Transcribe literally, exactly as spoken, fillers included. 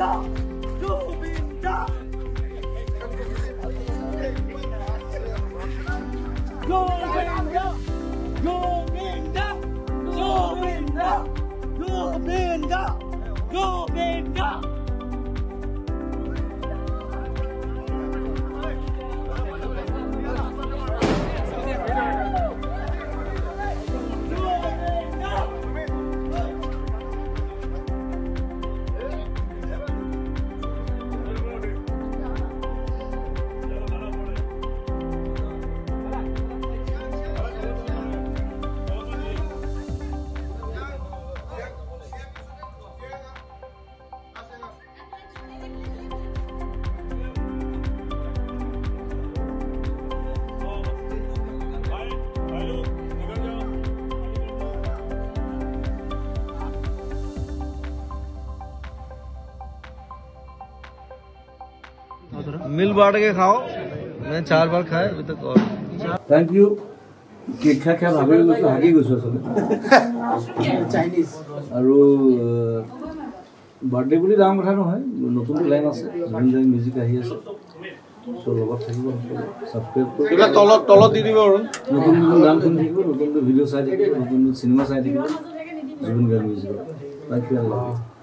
Govinda Govinda Govinda Govinda Govinda Govinda Govinda Govinda. मिल बांट के खाओ, मैं चार बार खाया अभी तक। और थैंक यू के खा खा भाबे गसो हागी गसो चाइनीज আৰু बर्थडे বুলি দাম কথানো হয় নতুন লাইন আছে নতুন মিউজিক আহি আছে সো লগত থাকিব সাবস্ক্রাইব কৰি কিবা তল তল দি দিব আৰু নতুন নতুন গান শুনি থাকিব নতুন ভিডিও চাই থাকিব নতুন সিনেমা চাই থাকিব জীৱন গান মিউজিক। Thank U.